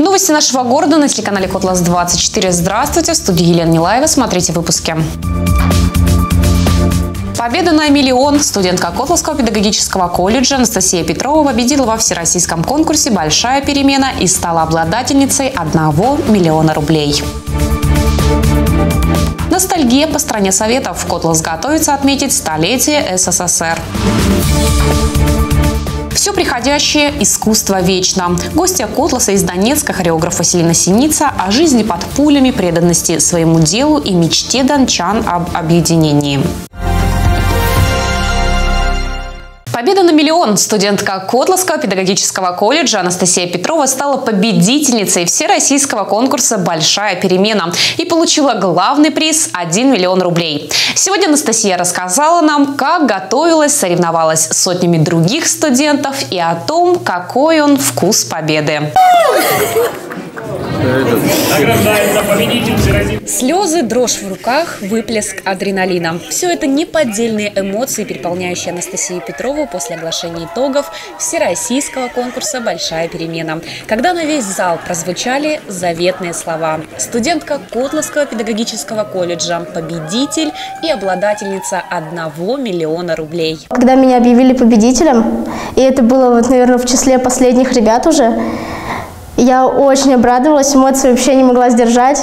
Новости нашего города на телеканале Котлас24. Здравствуйте, в студии Елена Нилаева. Смотрите выпуски. Победа на миллион. Студентка Котласского педагогического колледжа Анастасия Петрова победила во всероссийском конкурсе «Большая перемена» и стала обладательницей 1 миллиона рублей. Ностальгия по стране советов. Котлас готовится отметить столетие СССР. Все приходящее – искусство вечно. Гостья Котласа из Донецка, хореограф Василина Синица, о жизни под пулями, преданности своему делу и мечте дончан об объединении. Победа на миллион. Студентка Котласского педагогического колледжа Анастасия Петрова стала победительницей всероссийского конкурса «Большая перемена» и получила главный приз – 1 миллион рублей. Сегодня Анастасия рассказала нам, как готовилась, соревновалась с сотнями других студентов и о том, какой он вкус победы. Слезы, дрожь в руках, выплеск адреналина. Все это неподдельные эмоции, переполняющие Анастасию Петрову после оглашения итогов всероссийского конкурса «Большая перемена», когда на весь зал прозвучали заветные слова. Студентка Котласского педагогического колледжа, победитель и обладательница 1 миллиона рублей. Когда меня объявили победителем, и это было, вот, наверное, в числе последних ребят уже, я очень обрадовалась, эмоции вообще не могла сдержать.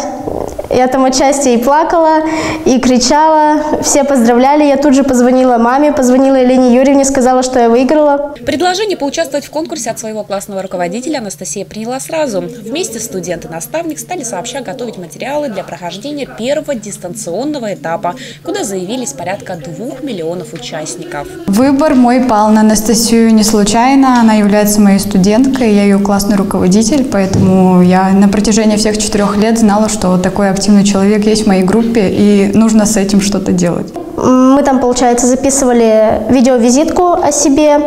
Я там отчасти и плакала, и кричала. Все поздравляли. Я тут же позвонила маме, позвонила Елене Юрьевне, сказала, что я выиграла. Предложение поучаствовать в конкурсе от своего классного руководителя Анастасия приняла сразу. Вместе студент и наставник стали сообща готовить материалы для прохождения первого дистанционного этапа, куда заявились порядка 2 миллионов участников. Выбор мой пал на Анастасию не случайно. Она является моей студенткой, я ее классный руководитель, поэтому я на протяжении всех 4 лет знала, что такой активный человек есть в моей группе, и нужно с этим что-то делать. Мы там, получается, записывали видеовизитку о себе,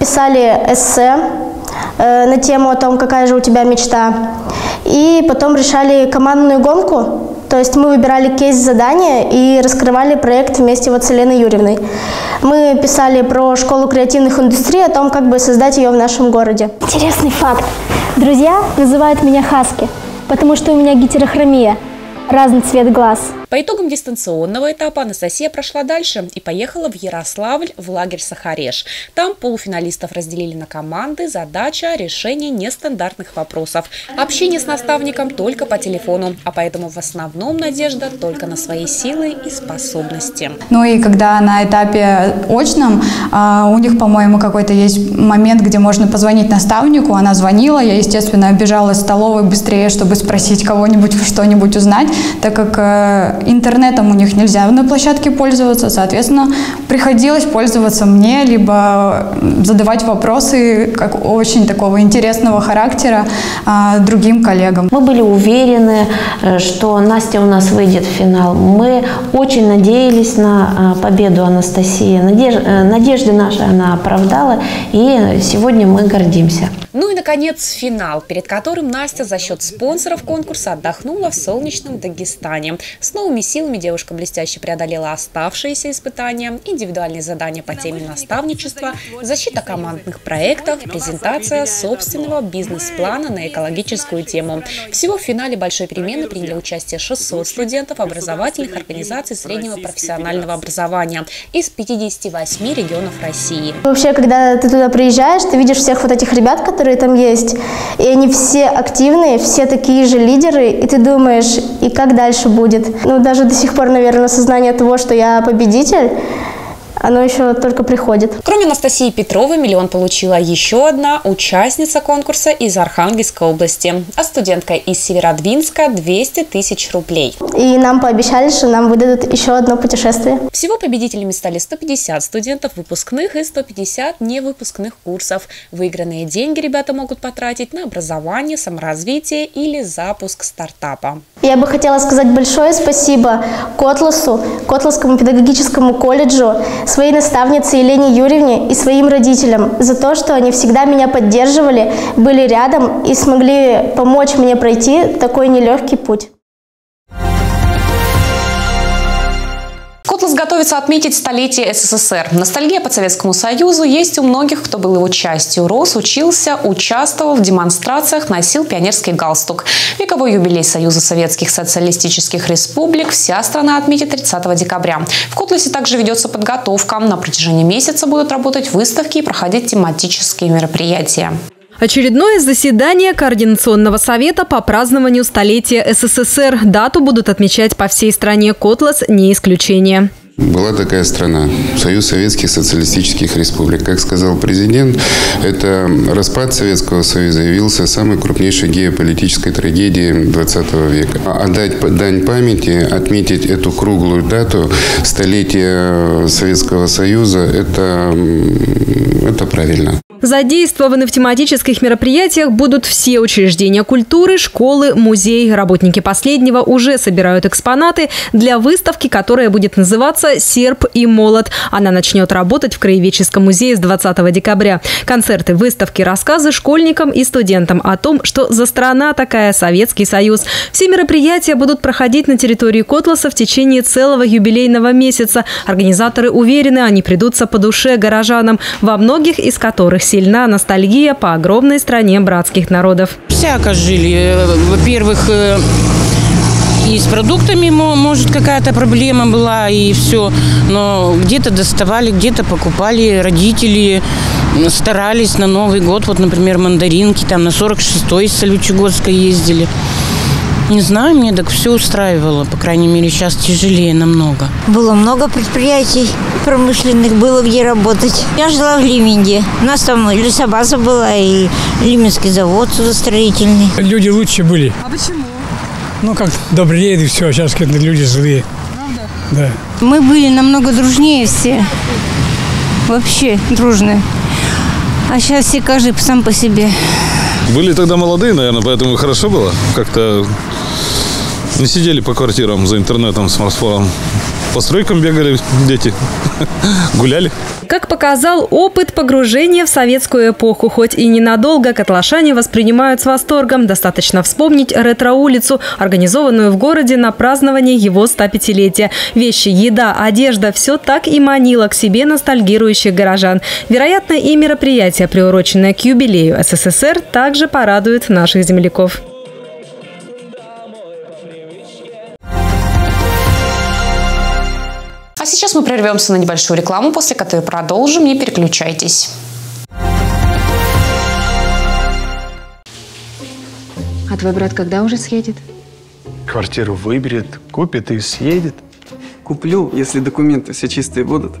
писали эссе на тему о том, какая же у тебя мечта, и потом решали командную гонку. То есть мы выбирали кейс-задания и раскрывали проект вместе вот с Еленой Юрьевной. Мы писали про школу креативных индустрий, о том, как бы создать ее в нашем городе. Интересный факт. Друзья называют меня Хаски, потому что у меня гетерохромия, разный цвет глаз. По итогам дистанционного этапа Анастасия прошла дальше и поехала в Ярославль в лагерь «Сахареш». Там полуфиналистов разделили на команды, задача – решение нестандартных вопросов. Общение с наставником только по телефону, а поэтому в основном надежда только на свои силы и способности. Ну и когда на этапе очном, у них, по-моему, какой-то есть момент, где можно позвонить наставнику, она звонила, я, естественно, бежала из столовой быстрее, чтобы спросить кого-нибудь, что-нибудь узнать, так как интернетом у них нельзя на площадке пользоваться, соответственно, приходилось пользоваться мне, либо задавать вопросы как очень такого интересного характера другим коллегам. Мы были уверены, что Настя у нас выйдет в финал. Мы очень надеялись на победу Анастасии. Надежды наши она оправдала, и сегодня мы гордимся. Ну и, наконец, финал, перед которым Настя за счет спонсоров конкурса отдохнула в солнечном Дагестане. С новыми силами девушка блестяще преодолела оставшиеся испытания, индивидуальные задания по теме наставничества, защита командных проектов, презентация собственного бизнес-плана на экологическую тему. Всего в финале «Большой перемены» приняли участие 600 студентов образовательных организаций среднего профессионального образования из 58 регионов России. Вообще, когда ты туда приезжаешь, ты видишь всех вот этих ребят, которые там есть, и они все активные, все такие же лидеры, и ты думаешь, и как дальше будет. Ну, даже до сих пор, наверное, сознание того, что я победитель, оно еще только приходит. Кроме Анастасии Петровой, миллион получила еще одна участница конкурса из Архангельской области, а студентка из Северодвинска – 200 тысяч рублей. И нам пообещали, что нам выдадут еще одно путешествие. Всего победителями стали 150 студентов выпускных и 150 невыпускных курсов. Выигранные деньги ребята могут потратить на образование, саморазвитие или запуск стартапа. Я бы хотела сказать большое спасибо Котласу, Котласскому педагогическому колледжу, своей наставнице Елене Юрьевне и своим родителям за то, что они всегда меня поддерживали, были рядом и смогли помочь мне пройти такой нелегкий путь. готовится отметить столетие СССР. Ностальгия по Советскому Союзу есть у многих, кто был его частью. Рос, учился, участвовал в демонстрациях, носил пионерский галстук. Вековой юбилей Союза Советских Социалистических Республик вся страна отметит 30 декабря. В Котласе также ведется подготовка. На протяжении месяца будут работать выставки и проходить тематические мероприятия. Очередное заседание Координационного совета по празднованию столетия СССР. Дату будут отмечать по всей стране. Котлас не исключение. Была такая страна, Союз Советских Социалистических Республик. Как сказал президент, это распад Советского Союза явился самой крупнейшей геополитической трагедией 20 века. Отдать дань памяти, отметить эту круглую дату столетия Советского Союза, это правильно. Задействованы в тематических мероприятиях будут все учреждения культуры, школы, музей. Работники последнего уже собирают экспонаты для выставки, которая будет называться «Серп и молот». Она начнет работать в Краеведческом музее с 20 декабря. Концерты, выставки, рассказы школьникам и студентам о том, что за страна такая Советский Союз. Все мероприятия будут проходить на территории Котласа в течение целого юбилейного месяца. Организаторы уверены, они придутся по душе горожанам, во многих из которых сильна ностальгия по огромной стране братских народов. Всяко жили. Во-первых, и с продуктами, может, какая-то проблема была, и все. Но где-то доставали, где-то покупали родители. Старались на Новый год. Вот, например, мандаринки. Там на 46-й из Солючегорска ездили. Не знаю, мне так все устраивало. По крайней мере, сейчас тяжелее намного. Было много предприятий промышленных, было где работать. Я жила в Лименде. У нас там лесобаза была и Лименский завод судостроительный. Люди лучше были. А почему? Ну, как добрее, и все. Сейчас люди злые. Правда? Да. Мы были намного дружнее все. Вообще дружные. А сейчас все каждый сам по себе. Были тогда молодые, наверное, поэтому хорошо было. Как-то не сидели по квартирам за интернетом, смартфоном. По стройкам бегали дети, гуляли. Как показал опыт погружения в советскую эпоху, хоть и ненадолго, котлашане воспринимают с восторгом. Достаточно вспомнить ретро-улицу, организованную в городе на празднование его 105-летия. Вещи, еда, одежда – все так и манило к себе ностальгирующих горожан. Вероятно, и мероприятие, приуроченное к юбилею СССР, также порадует наших земляков. А сейчас мы прервемся на небольшую рекламу, после которой продолжим. Не переключайтесь. А твой брат когда уже съедет? Квартиру выберет, купит и съедет. Куплю, если документы все чистые будут.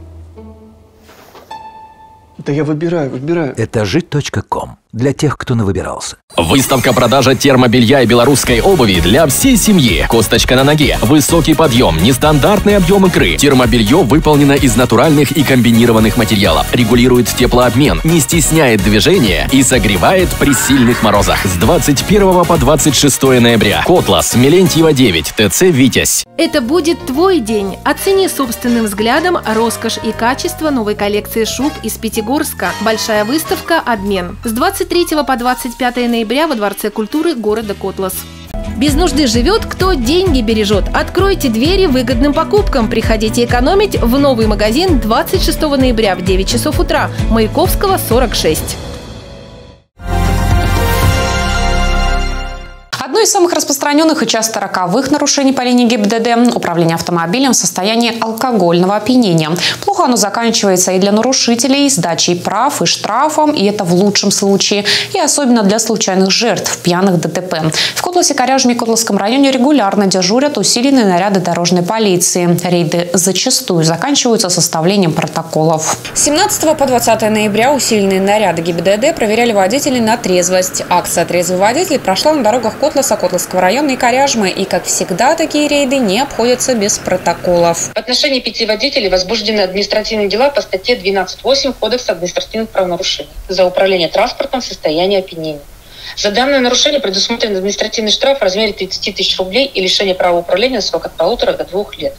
Да я выбираю. Этажи.ком. Для тех, кто навыбирался. Выставка-продажа термобелья и белорусской обуви для всей семьи. Косточка на ноге, высокий подъем, нестандартный объем икры. Термобелье выполнено из натуральных и комбинированных материалов. Регулирует теплообмен, не стесняет движения и согревает при сильных морозах. С 21 по 26 ноября. Котлас, Милентьева 9, ТЦ «Витязь». Это будет твой день. Оцени собственным взглядом роскошь и качество новой коллекции шуб из Пятигорска. Большая выставка «Обмен». С 23 по 25 ноября во Дворце культуры города Котлас. Без нужды живет, кто деньги бережет. Откройте двери выгодным покупкам. Приходите экономить в новый магазин 26 ноября в 9 часов утра. Маяковского, 46. Одно из самых распространенных и часто роковых нарушений по линии ГИБДД – управление автомобилем в состоянии алкогольного опьянения. Плохо оно заканчивается и для нарушителей, сдачей прав и штрафом, и это в лучшем случае, и особенно для случайных жертв пьяных ДТП. В Котласе, Коряжме и Котласском районе регулярно дежурят усиленные наряды дорожной полиции. Рейды зачастую заканчиваются составлением протоколов. С 17 по 20 ноября усиленные наряды ГИБДД проверяли водителей на трезвость. Акция «Трезвый водитель» прошла на дорогах Котласа, Котласского района и Коряжмы. И, как всегда, такие рейды не обходятся без протоколов. В отношении 5 водителей возбуждены административные дела по статье 12.8 Кодекса административных правонарушений за управление транспортом в состоянии опьянения. За данное нарушение предусмотрен административный штраф в размере 30 тысяч рублей и лишение права управления на срок от 1,5 до 2 лет.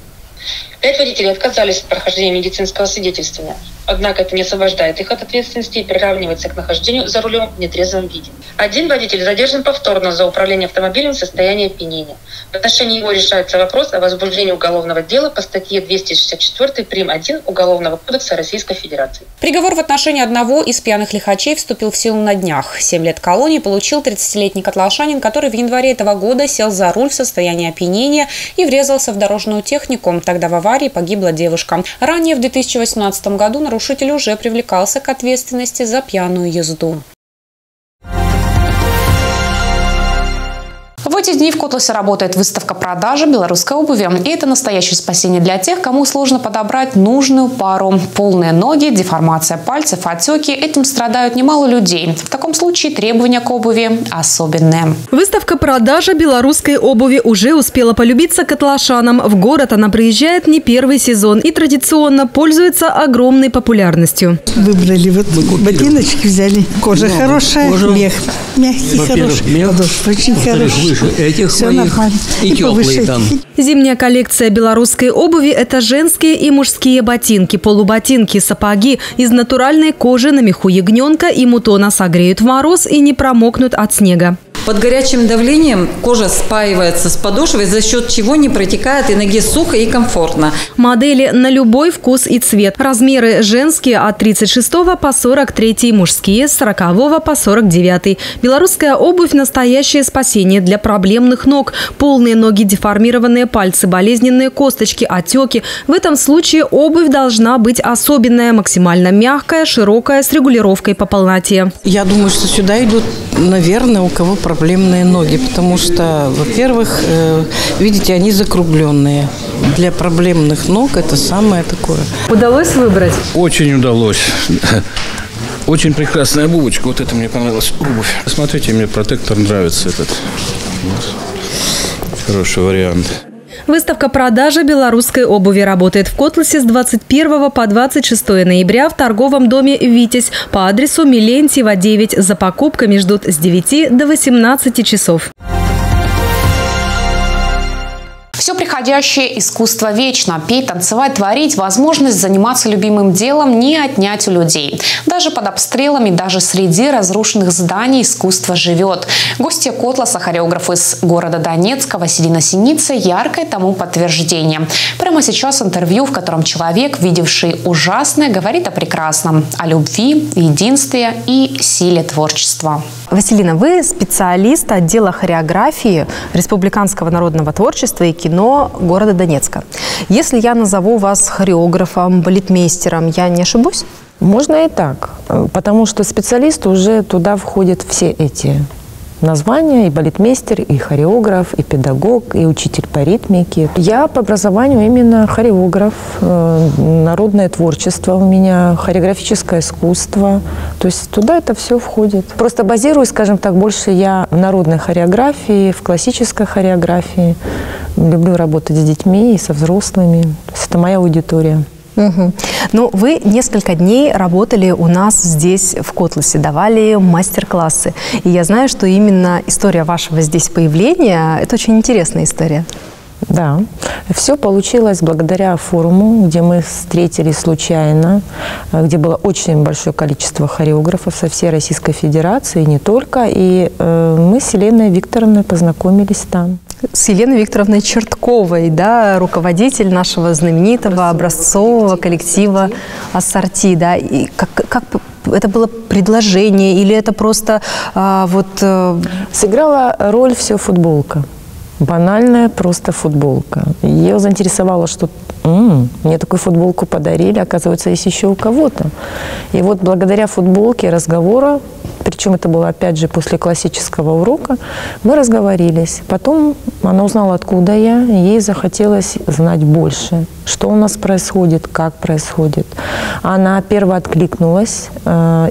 5 водителей отказались от прохождения медицинского свидетельствования. Однако это не освобождает их от ответственности и приравнивается к нахождению за рулем в нетрезвом виде. Один водитель задержан повторно за управление автомобилем в состоянии опьянения. В отношении его решается вопрос о возбуждении уголовного дела по статье 264 прим. 1 Уголовного кодекса Российской Федерации. Приговор в отношении одного из пьяных лихачей вступил в силу на днях. 7 лет колонии получил 30-летний котлашанин, который в январе этого года сел за руль в состоянии опьянения и врезался в дорожную технику. Тогда в аварии погибла девушка. Ранее в 2018 году нарушитель уже привлекался к ответственности за пьяную езду. В эти дни в Котласе работает выставка продажи белорусской обуви. И это настоящее спасение для тех, кому сложно подобрать нужную пару. Полные ноги, деформация пальцев, отеки – этим страдают немало людей. В таком случае требования к обуви особенные. Выставка продажи белорусской обуви уже успела полюбиться котлашанам. В город она приезжает не первый сезон и традиционно пользуется огромной популярностью. Выбрали вот ботиночки, взяли. Кожа хорошая, мех мягкий, хороший, подошва очень хорошая. И теплые, там. Зимняя коллекция белорусской обуви – это женские и мужские ботинки, полуботинки, сапоги из натуральной кожи на меху ягненка и мутона, согреют в мороз и не промокнут от снега. Под горячим давлением кожа спаивается с подошвой, за счет чего не протекает, и ноге сухо и комфортно. Модели на любой вкус и цвет. Размеры женские от 36 по 43, мужские с 40 по 49. Белорусская обувь – настоящее спасение для проблемных ног. Полные ноги, деформированные пальцы, болезненные косточки, отеки. В этом случае обувь должна быть особенная, максимально мягкая, широкая, с регулировкой по полноте. Я думаю, что сюда идут, наверное, у кого проблемные ноги, потому что, во-первых, видите, они закругленные. Для проблемных ног это самое такое. Удалось выбрать? Очень удалось. Очень прекрасная обувочка. Вот это мне понравилась обувь. Смотрите, мне протектор нравится этот. Хороший вариант. Выставка продажи белорусской обуви работает в Котласе с 21 по 26 ноября в торговом доме «Витязь» по адресу Милентьева, 9. За покупками ждут с 9 до 18 часов. Все приходящее искусство вечно. Петь, танцевать, творить, возможность заниматься любимым делом не отнять у людей. Даже под обстрелами, даже среди разрушенных зданий искусство живет. Гостья Котласа, хореограф из города Донецка Василина Синица, яркое тому подтверждение. Прямо сейчас интервью, в котором человек, видевший ужасное, говорит о прекрасном, о любви, единстве и силе творчества. Василина, вы специалист отдела хореографии Республиканского народного творчества и кино города Донецка. Если я назову вас хореографом, балетмейстером, я не ошибусь? Можно и так, потому что специалист уже туда входит все эти названия: и балетмейстер, и хореограф, и педагог, и учитель по ритмике. Я по образованию именно хореограф, народное творчество у меня, хореографическое искусство, то есть туда это все входит. Просто базируюсь, скажем так, больше я в народной хореографии, в классической хореографии. Люблю работать с детьми и со взрослыми, то есть это моя аудитория. Угу. Ну, вы несколько дней работали у нас здесь, в Котласе, давали мастер-классы. И я знаю, что именно история вашего здесь появления – это очень интересная история. Да. Все получилось благодаря форуму, где мы встретились случайно, где было очень большое количество хореографов со всей Российской Федерации, не только. И мы с Еленой Викторовной познакомились там. С Еленой Викторовной Чертоковой, да, руководитель нашего знаменитого образцового коллектива «Ассорти». Да. И как это было предложение или это просто Сыграла роль все футболка. Банальная просто футболка. Ее заинтересовало, что мне такую футболку подарили, оказывается, есть еще у кого-то. И вот благодаря футболке разговора, причем это было опять же после классического урока, мы разговорились. Потом она узнала, откуда я, ей захотелось знать больше, что у нас происходит, как происходит. Она первая откликнулась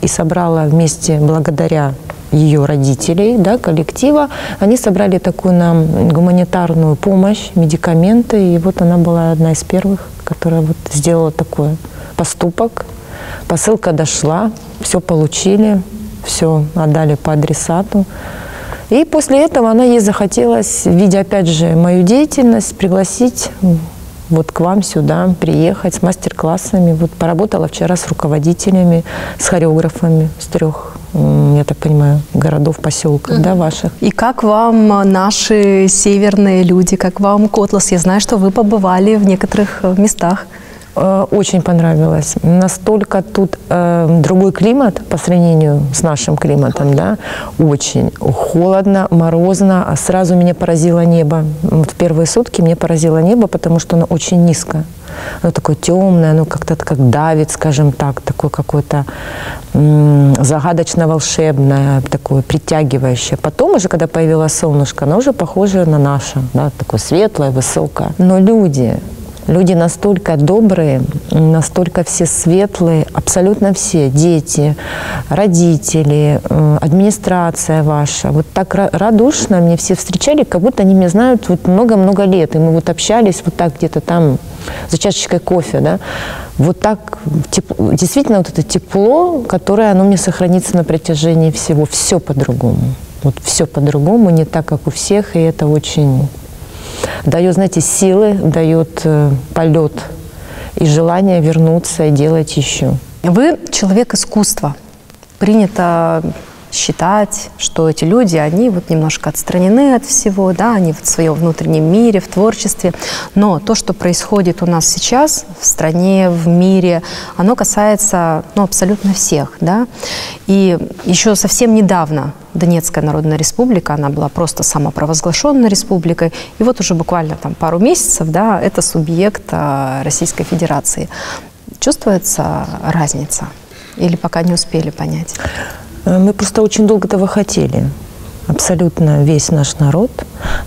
и собрала вместе, благодаря ее родителей, да, коллектива, они собрали такую нам гуманитарную помощь, медикаменты, и вот она была одна из первых, которая вот сделала такой поступок. Посылка дошла, все получили, все отдали по адресату. И после этого она ей захотелось, видя опять же мою деятельность, пригласить вот к вам сюда приехать с мастер-классами. Вот поработала вчера с руководителями, с хореографами с трех, я так понимаю, городов, поселков, да, ваших. И как вам наши северные люди, как вам Котлас? Я знаю, что вы побывали в некоторых местах. Очень понравилось. Настолько тут другой климат по сравнению с нашим климатом, да, очень холодно, морозно, а сразу меня поразило небо. Вот в первые сутки меня поразило небо, потому что оно очень низко. Оно такое темное, оно как-то как давит, скажем так, такое какое-то загадочно-волшебное, такое притягивающее. Потом уже, когда появилось солнышко, оно уже похоже на наше, да, такое светлое, высокое. Но люди... Люди настолько добрые, настолько все светлые, абсолютно все, дети, родители, администрация ваша. Вот так радушно меня все встречали, как будто они меня знают вот много-много лет. И мы вот общались вот так где-то там за чашечкой кофе, да. Вот так, действительно, вот это тепло, которое оно мне сохранится на протяжении всего. Все по-другому. Вот все по-другому, не так, как у всех, и это очень... Дает, знаете, силы, дает полет и желание вернуться и делать еще. Вы человек искусства. Принято считать, что эти люди, они вот немножко отстранены от всего, да, они в своем внутреннем мире, в творчестве. Но то, что происходит у нас сейчас в стране, в мире, оно касается, ну, абсолютно всех, да. И еще совсем недавно Донецкая Народная Республика, она была просто самопровозглашенной республикой, и вот уже буквально там пару месяцев, да, это субъект Российской Федерации. Чувствуется разница? Или пока не успели понять? Мы просто очень долго этого хотели. Абсолютно весь наш народ.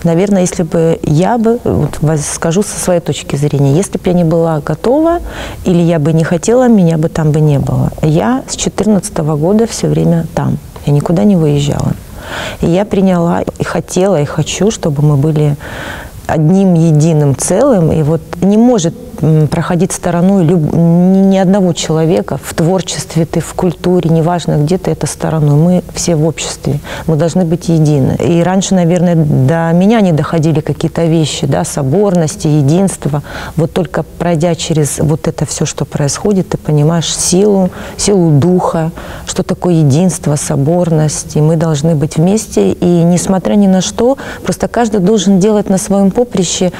Наверное, если бы я бы, вот скажу со своей точки зрения, если бы я не была готова или я бы не хотела, меня бы там бы не было. Я с 2014 года все время там. Я никуда не выезжала. И я приняла, и хотела, и хочу, чтобы мы были одним единым целым. И вот не может проходить стороной ни одного человека в творчестве, ты в культуре, неважно, где ты, это стороной. Мы все в обществе, мы должны быть едины. И раньше, наверное, до меня не доходили какие-то вещи, да, соборности, единства. Вот только пройдя через вот это все, что происходит, ты понимаешь силу, силу духа, что такое единство, соборность. И мы должны быть вместе, и несмотря ни на что, просто каждый должен делать на своем поприще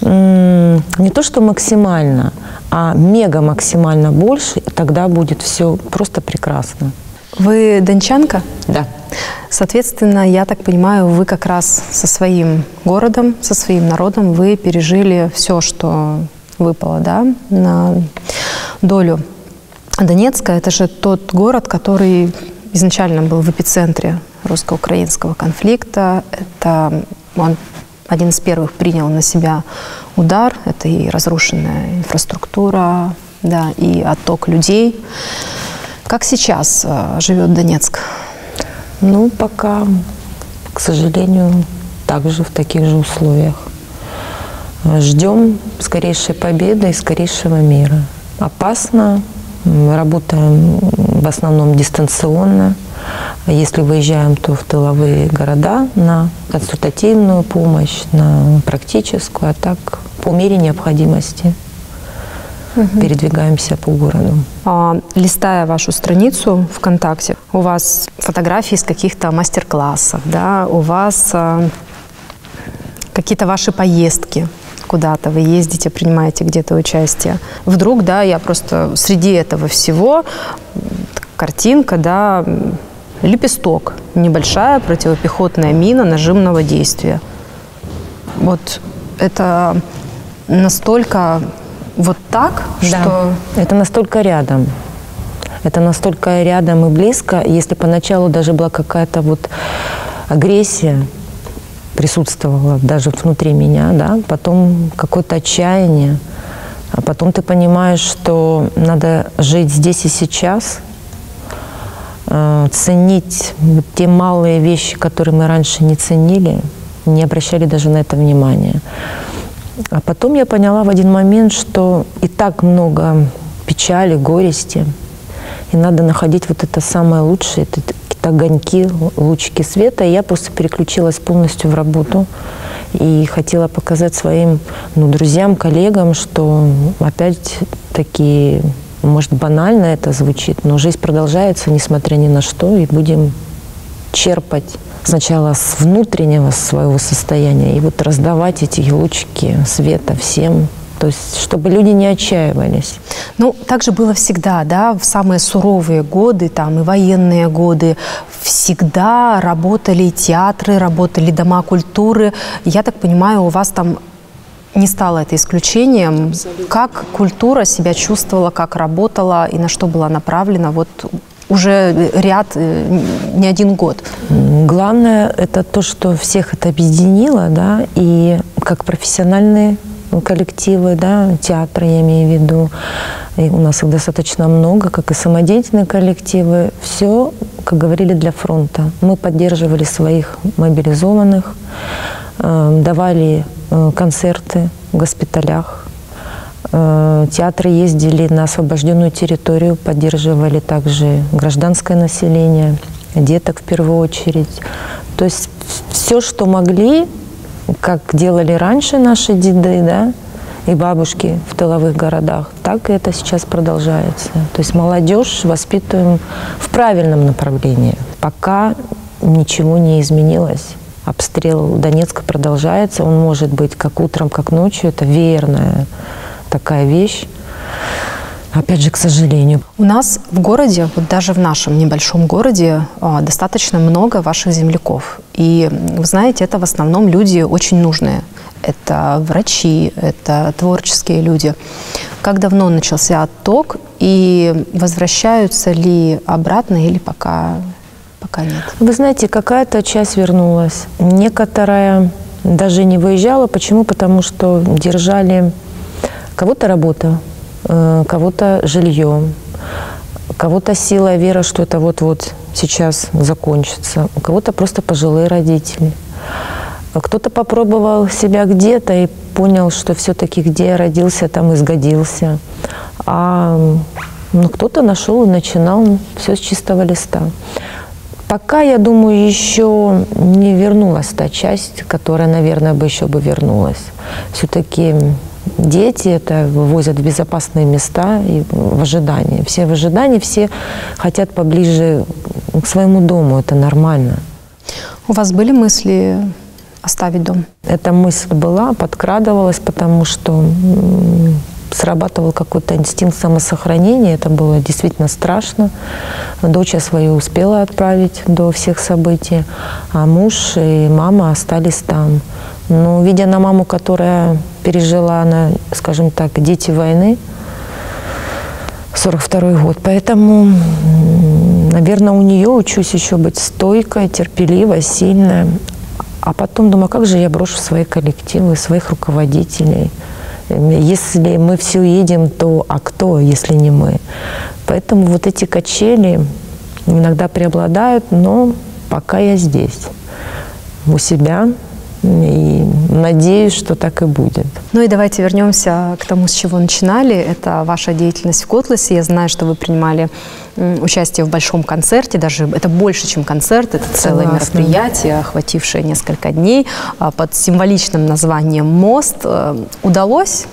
не то что максимально, а мега максимально больше, и тогда будет все просто прекрасно. Вы дончанка? Да. Соответственно, я так понимаю, вы как раз со своим городом, со своим народом вы пережили все, что выпало, да, на долю Донецка. Это же тот город, который изначально был в эпицентре русско-украинского конфликта. Это он один из первых принял на себя удар. Это и разрушенная инфраструктура, да, и отток людей. Как сейчас живет Донецк? Ну, пока, к сожалению, также в таких же условиях. Ждем скорейшей победы и скорейшего мира. Опасно. Мы работаем в основном дистанционно. Если выезжаем, то в тыловые города на консультативную помощь, на практическую, а так по мере необходимости передвигаемся по городу. Листая вашу страницу ВКонтакте, у вас фотографии из каких-то мастер-классов, да? У вас какие-то ваши поездки куда-то, вы ездите, принимаете где-то участие. Вдруг, да, я просто среди этого всего... Картинка, да, лепесток. Небольшая противопехотная мина нажимного действия. Вот это настолько вот так, да, что... Это настолько рядом. Это настолько рядом и близко. Если поначалу даже была какая-то вот агрессия, присутствовала даже внутри меня, да, потом какое-то отчаяние. А потом ты понимаешь, что надо жить здесь и сейчас, ценить те малые вещи, которые мы раньше не ценили, не обращали даже на это внимания. А потом я поняла в один момент, что и так много печали, горести, и надо находить вот это самое лучшее, какие-то огоньки, лучики света. Я просто переключилась полностью в работу и хотела показать своим друзьям, коллегам, что опять-таки, может, банально это звучит, но жизнь продолжается, несмотря ни на что, и будем черпать сначала с внутреннего своего состояния и вот раздавать эти лучики света всем. То есть, чтобы люди не отчаивались. Ну, так же было всегда, да, в самые суровые годы, там, и военные годы. Всегда работали театры, работали дома культуры. Я так понимаю, у вас там не стало это исключением. Абсолютно. Как культура себя чувствовала, как работала и на что была направлена, вот уже ряд, не один год. Главное, это то, что всех это объединило, да, и как профессиональные коллективы, да, театры, я имею в виду, и у нас их достаточно много, как и самодеятельные коллективы. Все, как говорили, для фронта. Мы поддерживали своих мобилизованных, давали концерты в госпиталях. Театры ездили на освобожденную территорию, поддерживали также гражданское население, деток в первую очередь. То есть все, что могли, как делали раньше наши деды, да, и бабушки в тыловых городах, так и это сейчас продолжается. То есть молодежь воспитываем в правильном направлении. Пока ничего не изменилось. Обстрел Донецка продолжается. Он может быть как утром, как ночью. Это верная такая вещь. Опять же, к сожалению. У нас в городе, вот даже в нашем небольшом городе, достаточно много ваших земляков. И, вы знаете, это в основном люди очень нужные. Это врачи, это творческие люди. Как давно начался отток? И возвращаются ли обратно или пока нет? Вы знаете, какая-то часть вернулась. Некоторая даже не выезжала. Почему? Потому что держали кого-то работу, кого-то жилье, кого-то сила и вера, что это вот-вот сейчас закончится, у кого-то просто пожилые родители. Кто-то попробовал себя где-то и понял, что все-таки где я родился, там и сгодился. А кто-то нашел и начинал все с чистого листа. Пока, я думаю, еще не вернулась та часть, которая, наверное, еще бы вернулась. Все-таки дети это вывозят в безопасные места и в ожидании. Все в ожидании, все хотят поближе к своему дому. Это нормально. У вас были мысли оставить дом? Эта мысль была, подкрадывалась, потому что срабатывал какой-то инстинкт самосохранения. Это было действительно страшно. Дочь свою успела отправить до всех событий, а муж и мама остались там. Но, видя на маму, которая пережила, она, скажем так, дети войны, 42-й год. Поэтому, наверное, у нее учусь еще быть стойкой, терпеливой, сильной. А потом думаю, как же я брошу свои коллективы, своих руководителей. Если мы все едем, то а кто, если не мы? Поэтому вот эти качели иногда преобладают, но пока я здесь, у себя. И надеюсь, что так и будет. Ну и давайте вернемся к тому, с чего начинали. Это ваша деятельность в Котласе. Я знаю, что вы принимали участие в большом концерте. Даже это больше, чем концерт. Это целое мероприятие, охватившее несколько дней под символичным названием «Мост». Удалось?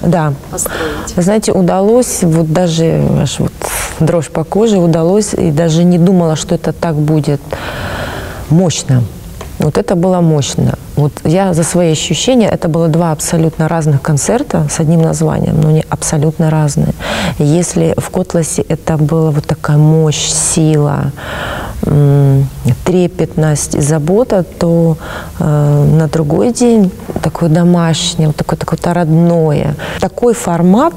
Да. Построить. Вы знаете, удалось, вот даже аж вот дрожь по коже, удалось. И даже не думала, что это так будет мощно. Вот это было мощно. Вот я за свои ощущения, это было два абсолютно разных концерта с одним названием, но они абсолютно разные. Если в Котласе это была вот такая мощь, сила, трепетность и забота, то на другой день такое домашнее, вот такое-то родное. Такой формат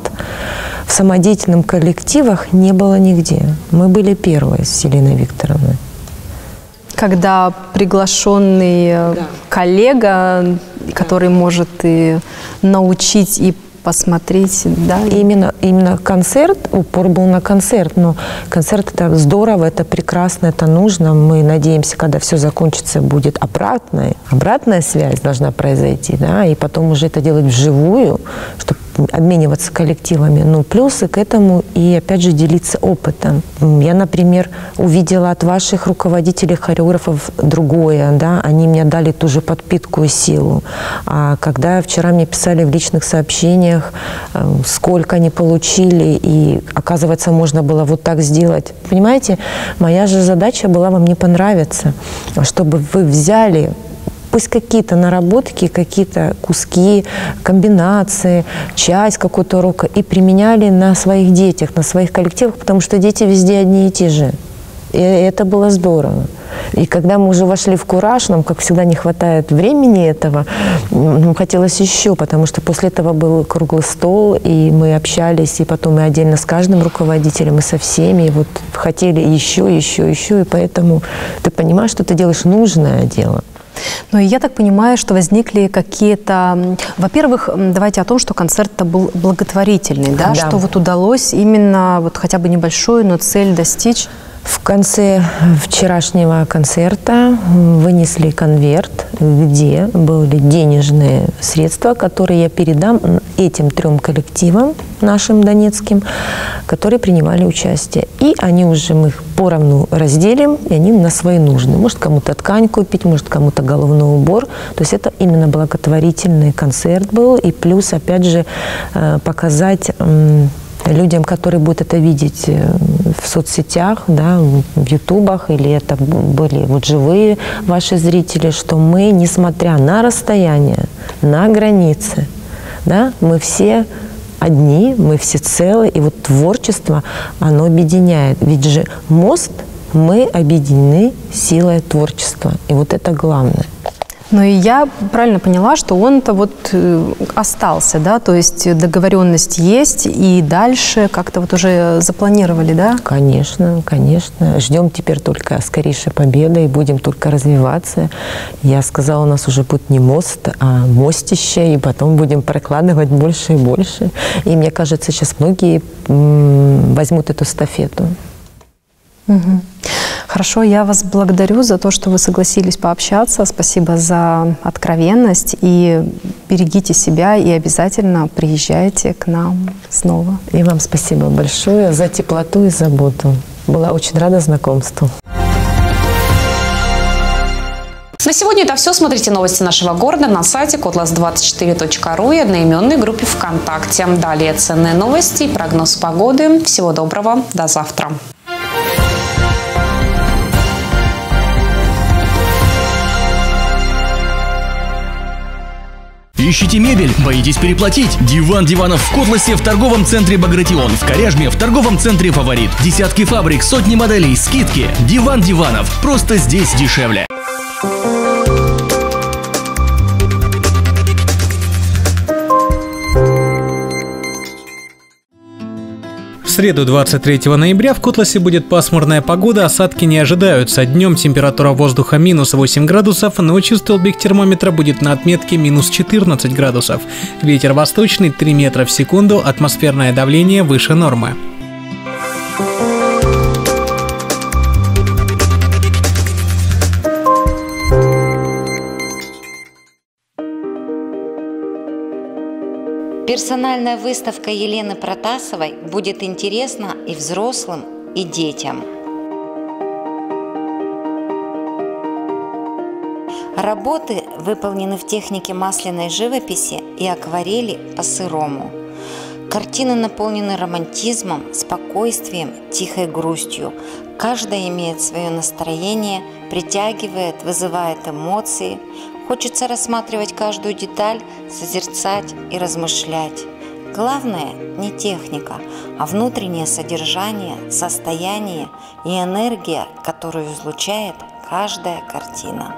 в самодеятельных коллективах не было нигде. Мы были первые с Еленой Викторовной. Когда приглашенный, да, коллега, который, да, может и научить, и посмотреть. Да? Именно концерт, упор был на концерт. Но концерт – это здорово, это прекрасно, это нужно. Мы надеемся, когда все закончится, будет обратная связь должна произойти. Да? И потом уже это делать вживую, чтобы обмениваться коллективами, но плюсы к этому и, опять же, делиться опытом. Я, например, увидела от ваших руководителей, хореографов другое, да, они мне дали ту же подпитку и силу. А когда вчера мне писали в личных сообщениях, сколько они получили, и, оказывается, можно было вот так сделать. Понимаете, моя же задача была вам не понравиться, чтобы вы взяли... Пусть какие-то наработки, какие-то куски, комбинации, часть какого-то урока и применяли на своих детях, на своих коллективах, потому что дети везде одни и те же. И это было здорово. И когда мы уже вошли в кураж, нам, как всегда, не хватает времени этого, нам хотелось еще, потому что после этого был круглый стол, и мы общались, и потом и отдельно с каждым руководителем, и со всеми, и вот хотели еще, и поэтому ты понимаешь, что ты делаешь нужное дело. Ну и я так понимаю, что возникли какие-то... Во-первых, давайте о том, что концерт-то был благотворительный, да? Да. Что вот удалось именно вот хотя бы небольшую, но цель достичь? В конце вчерашнего концерта вынесли конверт, где были денежные средства, которые я передам этим трем коллективам нашим донецким, которые принимали участие. И они уже, мы их поровну разделим, и они на свои нужды. Может, кому-то ткань купить, может, кому-то головной убор. То есть это именно благотворительный концерт был. И плюс, опять же, показать... людям, которые будут это видеть в соцсетях, да, в ютубах, или это были вот живые ваши зрители, что мы, несмотря на расстояние, на границы, да, мы все одни, мы все целы, и вот творчество, оно объединяет. Ведь же мост, мы объединены силой творчества, и вот это главное. Ну и я правильно поняла, что он-то вот остался, да, то есть договоренность есть, и дальше как-то вот уже запланировали, да? Конечно, конечно. Ждем теперь только скорейшей победы и будем только развиваться. Я сказала, у нас уже будет не мост, а мостище, и потом будем прокладывать больше и больше. И мне кажется, сейчас многие возьмут эту эстафету. Угу. Хорошо, я вас благодарю за то, что вы согласились пообщаться. Спасибо за откровенность. И берегите себя и обязательно приезжайте к нам снова. И вам спасибо большое за теплоту и заботу. Была очень рада знакомству. На сегодня это все. Смотрите новости нашего города на сайте kotlas24.ru и одноименной группе ВКонтакте. Далее ценные новости и прогноз погоды. Всего доброго. До завтра. Ищите мебель? Боитесь переплатить? Диван диванов в Котласе в торговом центре «Багратион», в Коряжме в торговом центре «Фаворит». Десятки фабрик, сотни моделей, скидки. Диван диванов. Просто здесь дешевле. В среду 23 ноября в Котласе будет пасмурная погода, осадки не ожидаются. Днем температура воздуха -8 градусов, ночью столбик термометра будет на отметке -14 градусов. Ветер восточный 3 метра в секунду, атмосферное давление выше нормы. Персональная выставка Елены Протасовой будет интересна и взрослым, и детям. Работы выполнены в технике масляной живописи и акварели по сырому. Картины наполнены романтизмом, спокойствием, тихой грустью. Каждая имеет свое настроение, притягивает, вызывает эмоции. Хочется рассматривать каждую деталь, созерцать и размышлять. Главное не техника, а внутреннее содержание, состояние и энергия, которую излучает каждая картина.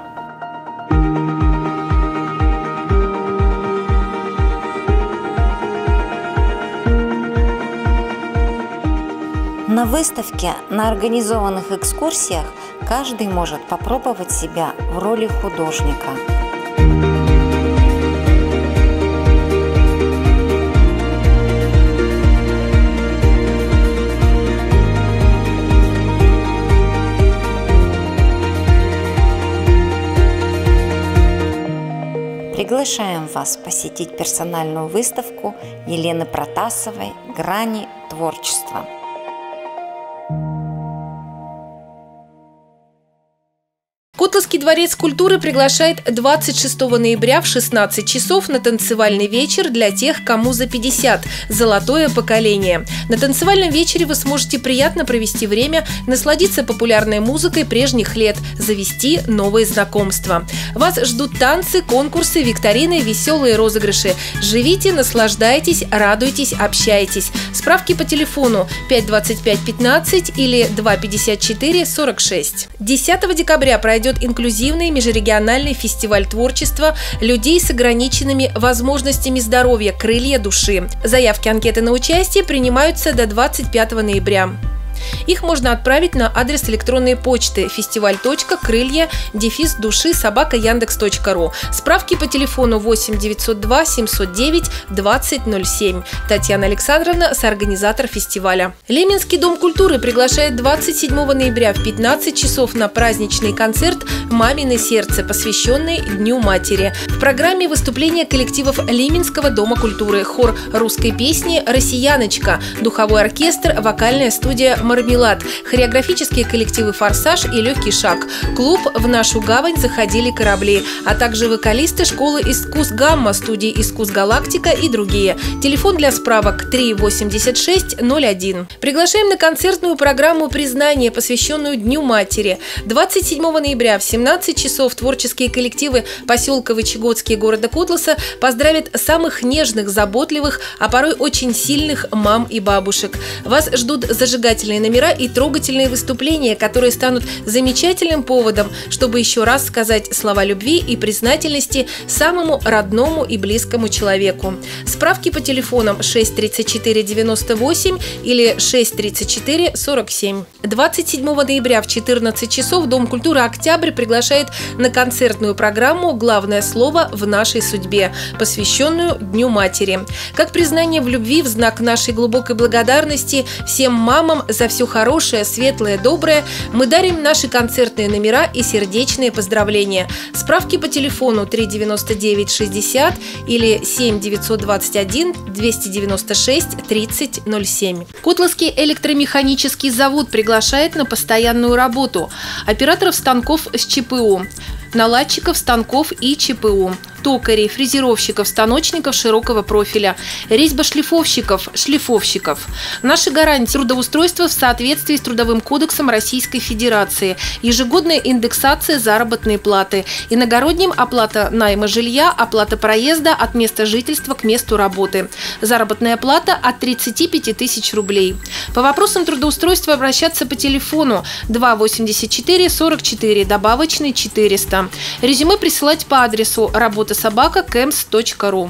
На выставке, на организованных экскурсиях каждый может попробовать себя в роли художника. Приглашаем вас посетить персональную выставку Елены Протасовой «Грани творчества». Котласский дворец культуры приглашает 26 ноября в 16 часов на танцевальный вечер для тех, кому за 50 – золотое поколение. На танцевальном вечере вы сможете приятно провести время, насладиться популярной музыкой прежних лет, завести новые знакомства. Вас ждут танцы, конкурсы, викторины, веселые розыгрыши. Живите, наслаждайтесь, радуйтесь, общайтесь. Справки по телефону 525-15 или 254-46. 10 декабря пройдет инклюзивный межрегиональный фестиваль творчества людей с ограниченными возможностями здоровья «Крылья души». Заявки, анкеты на участие принимаются до 25 ноября. Их можно отправить на адрес электронной почты festival.крылья-души@yandex.ru. Справки по телефону 8 902 709 2007. Татьяна Александровна, соорганизатор фестиваля. Лименский дом культуры приглашает 27 ноября в 15 часов на праздничный концерт «Мамино сердце», посвященный Дню матери. В программе выступления коллективов Лименского дома культуры, хор русской песни «Россияночка», духовой оркестр, вокальная студия «Мармелад», хореографические коллективы «Форсаж» и «Легкий шаг», клуб «В нашу гавань заходили корабли», а также вокалисты школы искусств «Гамма», студии искусств «Галактика» и другие. Телефон для справок 38601. Приглашаем на концертную программу «Признание», посвященную Дню матери. 27 ноября в 17 часов творческие коллективы поселка Вычегодский города Котласа поздравят самых нежных, заботливых, а порой очень сильных мам и бабушек. Вас ждут зажигательные номера и трогательные выступления, которые станут замечательным поводом, чтобы еще раз сказать слова любви и признательности самому родному и близкому человеку. Справки по телефонам 634 98 или 634 47. 27 ноября в 14 часов Дом культуры «Октябрь» приглашает на концертную программу «Главное слово в нашей судьбе», посвященную Дню матери. Как признание в любви в знак нашей глубокой благодарности всем мамам за все хорошее, светлое, доброе, мы дарим наши концертные номера и сердечные поздравления. Справки по телефону 399-60 или 7-921-296-30-07. Котласский электромеханический завод приглашает на постоянную работу операторов станков с ЧПУ, наладчиков станков и ЧПУ, токарей, фрезеровщиков, станочников широкого профиля, резьбошлифовщиков, шлифовщиков. Наши гарантии трудоустройства в соответствии с Трудовым кодексом Российской Федерации, ежегодная индексация заработной платы, иногородним оплата найма жилья, оплата проезда от места жительства к месту работы. Заработная плата от 35 тысяч рублей. По вопросам трудоустройства обращаться по телефону 284 44 добавочный 400. Резюме присылать по адресу работа@kems.ru.